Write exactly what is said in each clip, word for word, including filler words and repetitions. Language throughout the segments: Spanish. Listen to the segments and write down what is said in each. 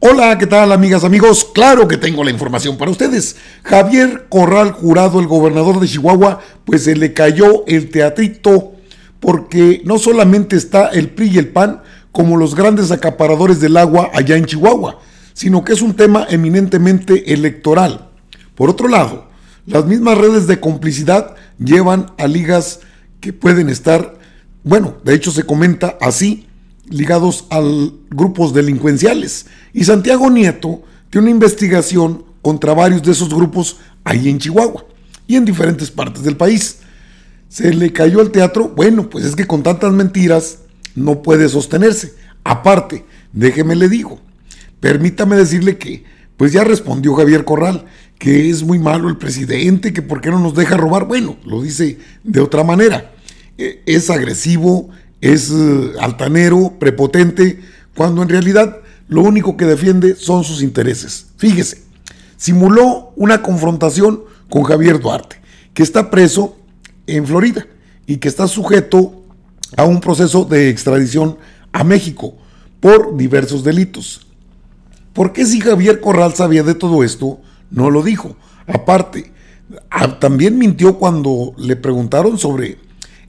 Hola, ¿qué tal, amigas, amigos? Claro que tengo la información para ustedes. Javier Corral Jurado, el gobernador de Chihuahua, pues se le cayó el teatrito porque no solamente está el P R I y el P A N como los grandes acaparadores del agua allá en Chihuahua, sino que es un tema eminentemente electoral. Por otro lado, las mismas redes de complicidad llevan a ligas que pueden estar, bueno, de hecho se comenta así, ligados a grupos delincuenciales. Y Santiago Nieto tiene una investigación contra varios de esos grupos ahí en Chihuahua y en diferentes partes del país. ¿Se le cayó el teatro? Bueno, pues es que con tantas mentiras no puede sostenerse. Aparte, déjeme le digo, permítame decirle que, pues ya respondió Javier Corral, que es muy malo el presidente, que por qué no nos deja robar. Bueno, lo dice de otra manera. Es agresivo, es altanero, prepotente, cuando en realidad lo único que defiende son sus intereses. Fíjese, simuló una confrontación con Javier Duarte, que está preso en Florida y que está sujeto a un proceso de extradición a México por diversos delitos. ¿Por qué, si Javier Corral sabía de todo esto, no lo dijo? Aparte, también mintió cuando le preguntaron sobre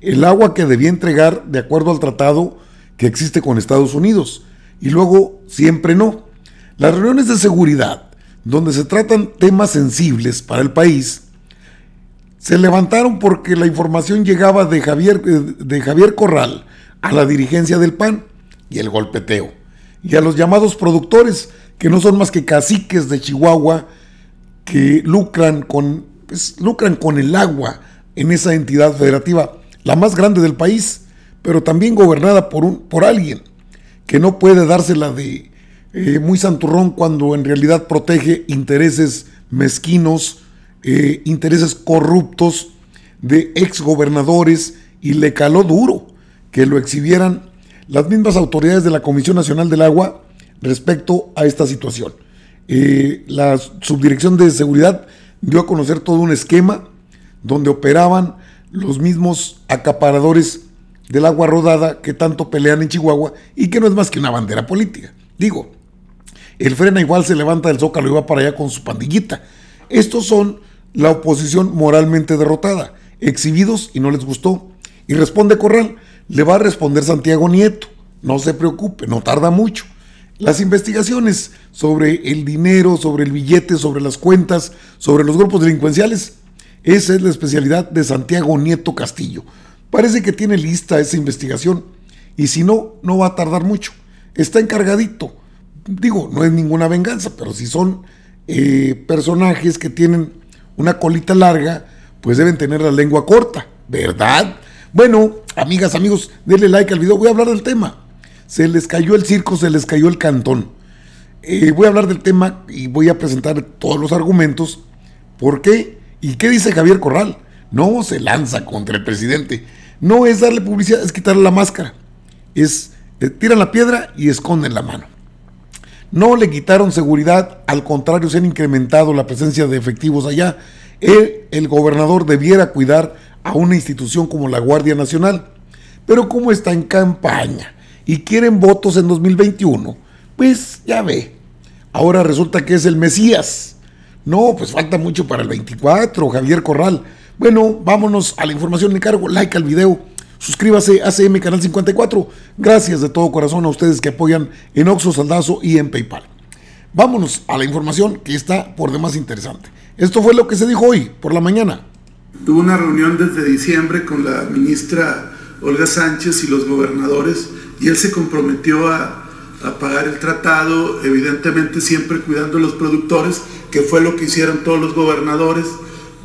el agua que debía entregar de acuerdo al tratado que existe con Estados Unidos, y luego siempre no. Las reuniones de seguridad, donde se tratan temas sensibles para el país, se levantaron porque la información llegaba de Javier, de Javier Corral a la dirigencia del P A N, y el golpeteo, y a los llamados productores, que no son más que caciques de Chihuahua que lucran con, pues, lucran con el agua en esa entidad federativa, la más grande del país, pero también gobernada por, un, por alguien que no puede dársela de eh, muy santurrón cuando en realidad protege intereses mezquinos, eh, intereses corruptos de exgobernadores, y le caló duro que lo exhibieran las mismas autoridades de la Comisión Nacional del Agua respecto a esta situación. Eh, la Subdirección de Seguridad dio a conocer todo un esquema donde operaban los mismos acaparadores del agua rodada que tanto pelean en Chihuahua y que no es más que una bandera política. Digo, el Frena igual se levanta del zócalo y va para allá con su pandillita. Estos son la oposición moralmente derrotada, exhibidos, y no les gustó. Y responde Corral, le va a responder Santiago Nieto, no se preocupe, no tarda mucho. Las investigaciones sobre el dinero, sobre el billete, sobre las cuentas, sobre los grupos delincuenciales, esa es la especialidad de Santiago Nieto Castillo. Parece que tiene lista esa investigación, y si no, no va a tardar mucho. Está encargadito. Digo, no es ninguna venganza, pero si son eh, personajes que tienen una colita larga, pues deben tener la lengua corta, ¿verdad? Bueno, amigas, amigos, denle like al video. Voy a hablar del tema. Se les cayó el circo, se les cayó el cantón. Eh, voy a hablar del tema y voy a presentar todos los argumentos. ¿Por qué? ¿Y qué dice Javier Corral? No se lanza contra el presidente. No es darle publicidad, es quitarle la máscara. Es, eh, tiran la piedra y esconden la mano. No le quitaron seguridad, al contrario, se han incrementado la presencia de efectivos allá. El, el gobernador debiera cuidar a una institución como la Guardia Nacional. Pero como está en campaña y quieren votos en dos mil veintiuno, pues ya ve. Ahora resulta que es el Mesías. No, pues falta mucho para el veinticuatro, Javier Corral. Bueno, vámonos a la información. Me cargo, like al video, suscríbase a A C M Canal cincuenta y cuatro. Gracias de todo corazón a ustedes que apoyan en Oxxo, Saldazo y en PayPal. Vámonos a la información que está por demás interesante. Esto fue lo que se dijo hoy por la mañana. Tuve una reunión desde diciembre con la ministra Olga Sánchez y los gobernadores, y él se comprometió a... a pagar el tratado, evidentemente siempre cuidando a los productores, que fue lo que hicieron todos los gobernadores.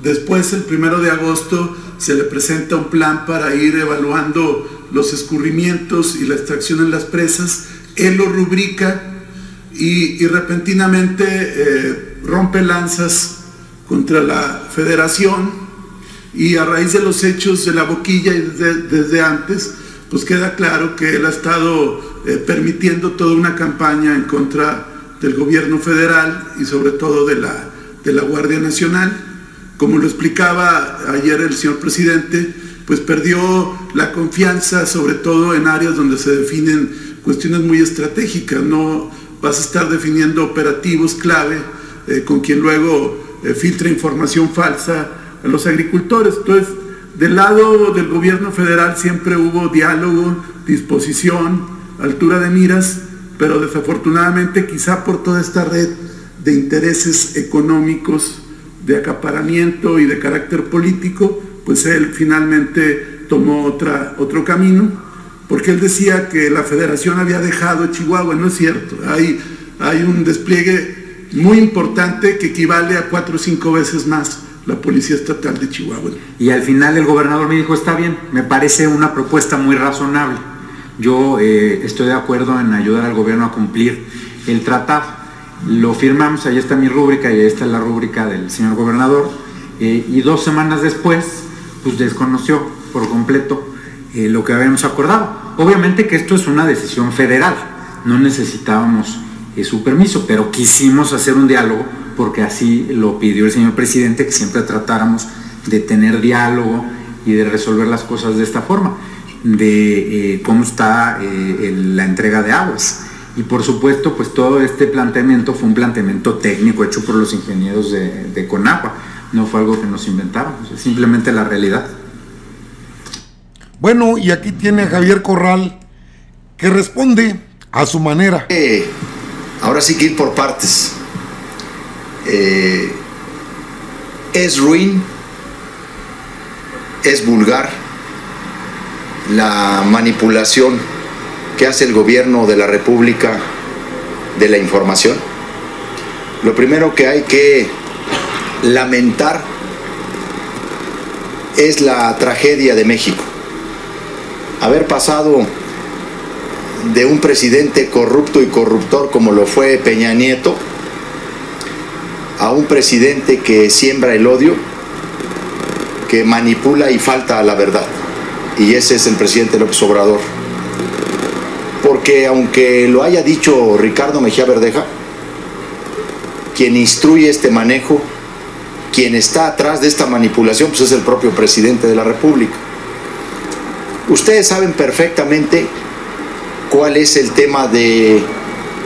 Después, el primero de agosto, se le presenta un plan para ir evaluando los escurrimientos y la extracción en las presas. Él lo rubrica y, y repentinamente eh, rompe lanzas contra la Federación, y a raíz de los hechos de la boquilla y desde, desde antes, pues queda claro que él ha estado eh, permitiendo toda una campaña en contra del gobierno federal y sobre todo de la, de la Guardia Nacional. Como lo explicaba ayer el señor presidente, pues perdió la confianza, sobre todo en áreas donde se definen cuestiones muy estratégicas. No, vas a estar definiendo operativos clave eh, con quien luego eh, filtra información falsa a los agricultores. Entonces, del lado del gobierno federal siempre hubo diálogo, disposición, altura de miras, pero desafortunadamente quizá por toda esta red de intereses económicos, de acaparamiento y de carácter político, pues él finalmente tomó otra, otro camino, porque él decía que la federación había dejado Chihuahua. No es cierto, hay, hay un despliegue muy importante que equivale a cuatro o cinco veces más la Policía Estatal de Chihuahua. Y al final el gobernador me dijo, está bien, me parece una propuesta muy razonable. Yo eh, estoy de acuerdo en ayudar al gobierno a cumplir el tratado. Lo firmamos, ahí está mi rúbrica y ahí está la rúbrica del señor gobernador. Eh, y dos semanas después, pues desconoció por completo eh, lo que habíamos acordado. Obviamente que esto es una decisión federal, no necesitábamos eh, su permiso, pero quisimos hacer un diálogo porque así lo pidió el señor presidente, que siempre tratáramos de tener diálogo y de resolver las cosas de esta forma, de eh, cómo está eh, el, la entrega de aguas. Y por supuesto, pues todo este planteamiento fue un planteamiento técnico hecho por los ingenieros de, de Conagua, no fue algo que nos inventamos, es simplemente la realidad. Bueno, y aquí tiene Javier Corral, que responde a su manera. Eh, ahora sí que ir por partes. Eh, es ruin, es vulgar la manipulación que hace el gobierno de la República de la información. Lo primero que hay que lamentar es la tragedia de México. Haber pasado de un presidente corrupto y corruptor como lo fue Peña Nieto a un presidente que siembra el odio, que manipula y falta a la verdad. Y ese es el presidente López Obrador. Porque aunque lo haya dicho Ricardo Mejía Verdeja, quien instruye este manejo, quien está atrás de esta manipulación, pues es el propio presidente de la República. Ustedes saben perfectamente cuál es el tema de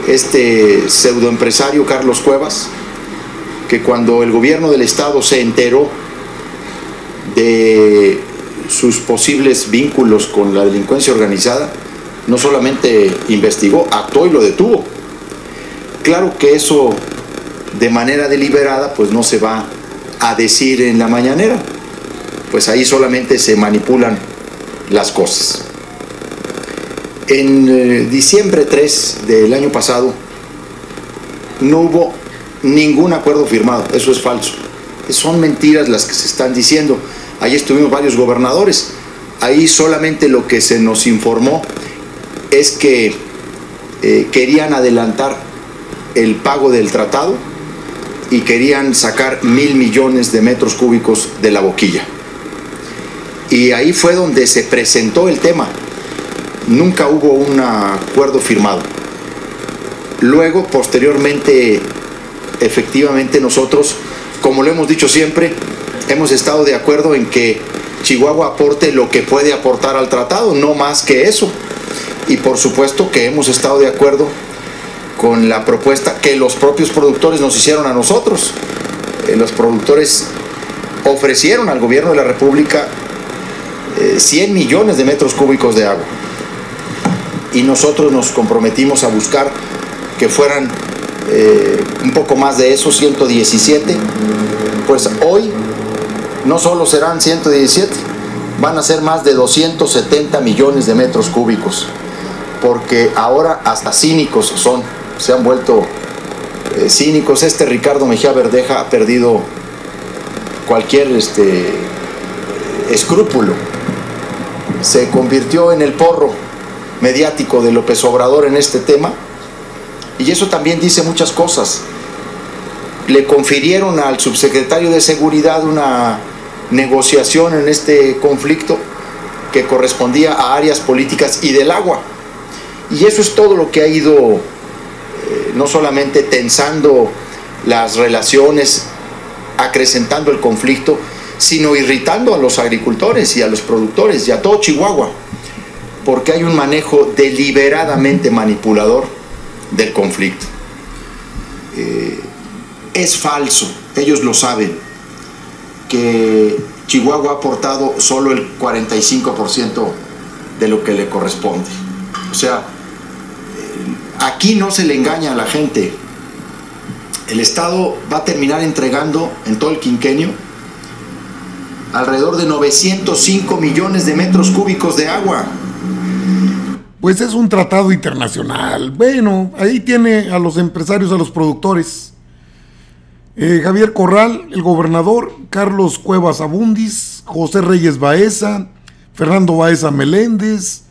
este pseudoempresario Carlos Cuevas, que cuando el gobierno del estado se enteró de sus posibles vínculos con la delincuencia organizada, no solamente investigó, actuó y lo detuvo. Claro que eso de manera deliberada pues no se va a decir en la mañanera, pues ahí solamente se manipulan las cosas. En eh, diciembre tres del año pasado no hubo ningún acuerdo firmado, eso es falso. Son mentiras las que se están diciendo. Ahí estuvimos varios gobernadores. Ahí solamente lo que se nos informó es que eh, querían adelantar el pago del tratado y querían sacar mil millones de metros cúbicos de la boquilla. Y ahí fue donde se presentó el tema. Nunca hubo un acuerdo firmado. Luego, posteriormente, efectivamente nosotros, como lo hemos dicho siempre, hemos estado de acuerdo en que Chihuahua aporte lo que puede aportar al tratado, no más que eso. Y por supuesto que hemos estado de acuerdo con la propuesta que los propios productores nos hicieron a nosotros. Los productores ofrecieron al gobierno de la República cien millones de metros cúbicos de agua. Y nosotros nos comprometimos a buscar que fueran Eh, un poco más de eso, ciento diecisiete, pues hoy no solo serán ciento diecisiete, van a ser más de doscientos setenta millones de metros cúbicos, porque ahora hasta cínicos son, se han vuelto eh, cínicos. Este Ricardo Mejía Verdeja ha perdido cualquier este, escrúpulo, se convirtió en el porro mediático de López Obrador en este tema. Y eso también dice muchas cosas. Le confirieron al subsecretario de Seguridad una negociación en este conflicto que correspondía a áreas políticas y del agua. Y eso es todo lo que ha ido eh, no solamente tensando las relaciones, acrecentando el conflicto, sino irritando a los agricultores y a los productores y a todo Chihuahua, porque hay un manejo deliberadamente manipulador del conflicto. Eh, es falso, ellos lo saben, que Chihuahua ha aportado solo el cuarenta y cinco por ciento de lo que le corresponde. O sea, aquí no se le engaña a la gente. El Estado va a terminar entregando en todo el quinquenio alrededor de novecientos cinco millones de metros cúbicos de agua. Pues es un tratado internacional. Bueno, ahí tiene a los empresarios, a los productores. Eh, Javier Corral, el gobernador, Carlos Cuevas Abundis, José Reyes Baeza, Fernando Baeza Meléndez,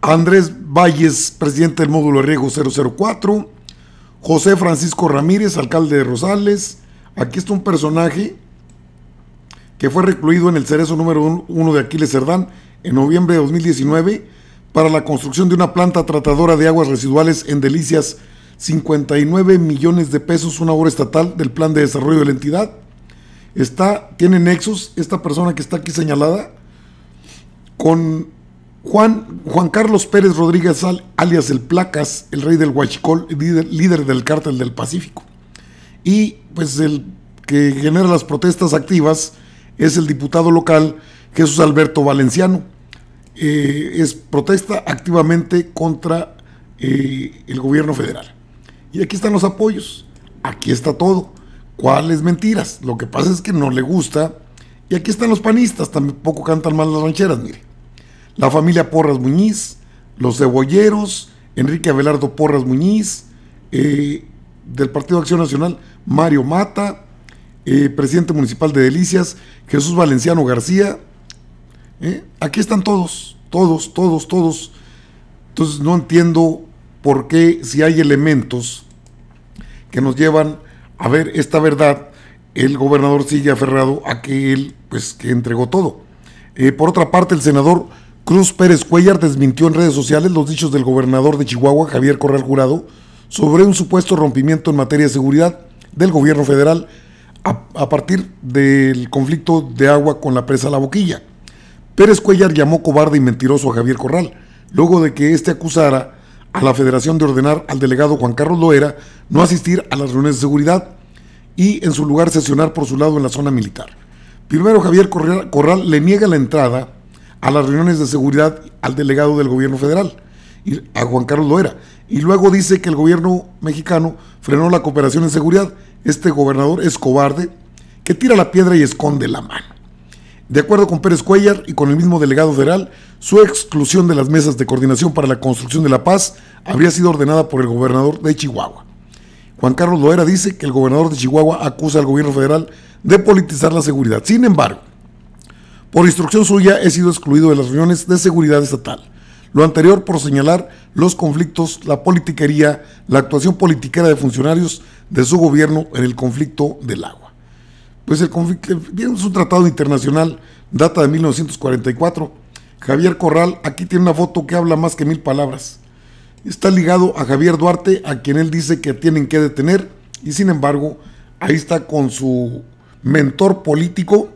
Andrés Valles, presidente del módulo de riego cero cero cuatro, José Francisco Ramírez, alcalde de Rosales. Aquí está un personaje que fue recluido en el Cereso número uno de Aquiles Cerdán en noviembre de dos mil diecinueve para la construcción de una planta tratadora de aguas residuales en Delicias, cincuenta y nueve millones de pesos, una obra estatal del plan de desarrollo de la entidad. Está, tiene nexos esta persona que está aquí señalada con Juan, Juan Carlos Pérez Rodríguez Sal, alias el Placas, el rey del huachicol, líder, líder del cártel del Pacífico. Y pues el que genera las protestas activas es el diputado local Jesús Alberto Valenciano. Eh, es protesta activamente contra eh, el gobierno federal. Y aquí están los apoyos, aquí está todo. ¿Cuáles mentiras? Lo que pasa es que no le gusta. Y aquí están los panistas, tampoco cantan mal las rancheras, mire. La familia Porras Muñiz, los cebolleros, Enrique Abelardo Porras Muñiz, eh, del Partido Acción Nacional, Mario Mata, eh, presidente municipal de Delicias, Jesús Valenciano García. Eh, aquí están todos, todos, todos, todos. Entonces no entiendo por qué, si hay elementos que nos llevan a ver esta verdad, el gobernador sigue aferrado a que él, pues, que entregó todo. Eh, por otra parte, el senador Cruz Pérez Cuellar desmintió en redes sociales los dichos del gobernador de Chihuahua, Javier Corral Jurado, sobre un supuesto rompimiento en materia de seguridad del gobierno federal a, a partir del conflicto de agua con la presa La Boquilla. Pérez Cuellar llamó cobarde y mentiroso a Javier Corral, luego de que éste acusara a la Federación de ordenar al delegado Juan Carlos Loera no asistir a las reuniones de seguridad y en su lugar sesionar por su lado en la zona militar. Primero, Javier Corral, Corral le niega la entrada a las reuniones de seguridad al delegado del gobierno federal, a Juan Carlos Loera, y luego dice que el gobierno mexicano frenó la cooperación en seguridad. Este gobernador es cobarde, que tira la piedra y esconde la mano. De acuerdo con Pérez Cuellar y con el mismo delegado federal, su exclusión de las mesas de coordinación para la construcción de la paz habría sido ordenada por el gobernador de Chihuahua. Juan Carlos Loera dice que el gobernador de Chihuahua acusa al gobierno federal de politizar la seguridad. Sin embargo, por instrucción suya he sido excluido de las reuniones de seguridad estatal. Lo anterior por señalar los conflictos, la politiquería, la actuación politiquera de funcionarios de su gobierno en el conflicto del agua. Pues el conflicto es un tratado internacional, data de mil novecientos cuarenta y cuatro. Javier Corral, aquí tiene una foto que habla más que mil palabras. Está ligado a Javier Duarte, a quien él dice que tienen que detener, y sin embargo, ahí está con su mentor político.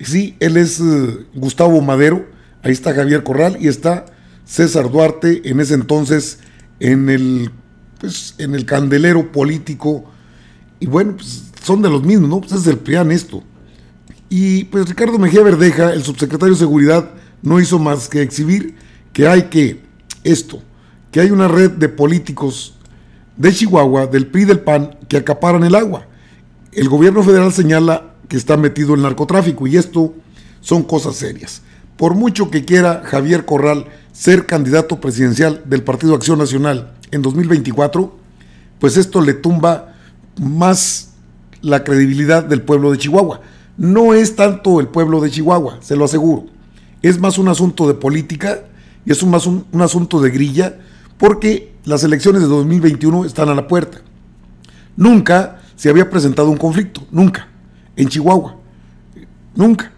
Sí, él es eh, Gustavo Madero, ahí está Javier Corral, y está César Duarte, en ese entonces, en el, pues, en el candelero político. Y bueno, pues son de los mismos, ¿no? Pues es el P R I esto. Y pues Ricardo Mejía Verdeja, el subsecretario de Seguridad, no hizo más que exhibir que hay que, esto, que hay una red de políticos de Chihuahua, del P R I y del P A N, que acaparan el agua. El gobierno federal señala que está metido en narcotráfico y esto son cosas serias. Por mucho que quiera Javier Corral ser candidato presidencial del Partido Acción Nacional en dos mil veinticuatro, pues esto le tumba más la credibilidad del pueblo de Chihuahua. No es tanto el pueblo de Chihuahua, se lo aseguro. Es más un asunto de política y es un, más un, un asunto de grilla, porque las elecciones de dos mil veintiuno están a la puerta. Nunca se había presentado un conflicto, nunca, en Chihuahua, nunca.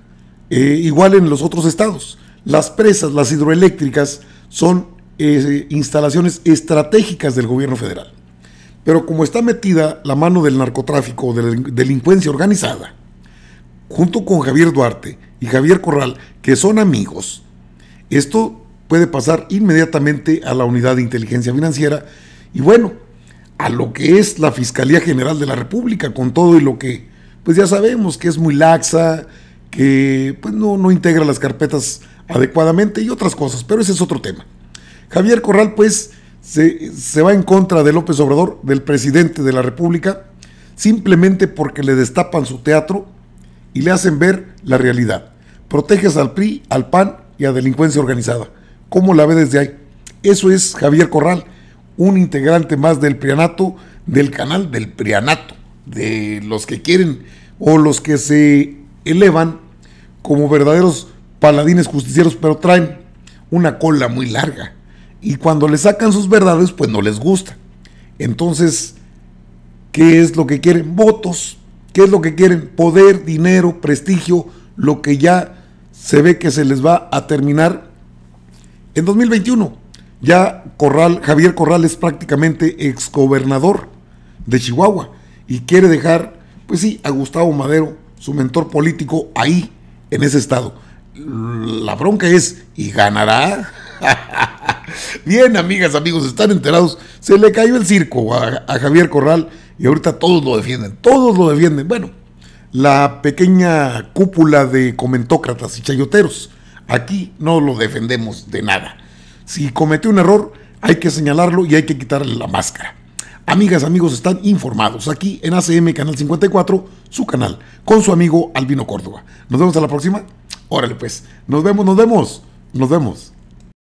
Eh, igual en los otros estados. Las presas, las hidroeléctricas, son eh, instalaciones estratégicas del gobierno federal. Pero como está metida la mano del narcotráfico, de la delincuencia organizada, junto con Javier Duarte y Javier Corral, que son amigos, esto puede pasar inmediatamente a la Unidad de Inteligencia Financiera Y bueno, a lo que es la Fiscalía General de la República, con todo y lo que, pues ya sabemos que es muy laxa, que pues no, no integra las carpetas adecuadamente y otras cosas, pero ese es otro tema. Javier Corral, pues, se, se va en contra de López Obrador, del presidente de la República, simplemente porque le destapan su teatro y le hacen ver la realidad. Proteges al P R I, al P A N y a delincuencia organizada. ¿Cómo la ve desde ahí? Eso es Javier Corral, un integrante más del prianato, del canal del prianato, de los que quieren o los que se elevan como verdaderos paladines justicieros, pero traen una cola muy larga y cuando le sacan sus verdades, pues no les gusta. Entonces, ¿qué es lo que quieren? Votos. ¿Qué es lo que quieren? Poder, dinero, prestigio, lo que ya se ve que se les va a terminar en dos mil veintiuno. Ya Corral, Javier Corral es prácticamente exgobernador de Chihuahua y quiere dejar, pues sí, a Gustavo Madero, su mentor político, ahí, en ese estado. La bronca es, ¿y ganará? Bien, amigas, amigos, están enterados. Se le cayó el circo a, a Javier Corral y ahorita todos lo defienden, todos lo defienden. Bueno, la pequeña cúpula de comentócratas y chayoteros, aquí no lo defendemos de nada. Si cometió un error, hay que señalarlo y hay que quitarle la máscara. Amigas, amigos, están informados aquí en A C M Canal cincuenta y cuatro, su canal, con su amigo Albino Córdoba. Nos vemos a la próxima. Órale pues, nos vemos, nos vemos, nos vemos.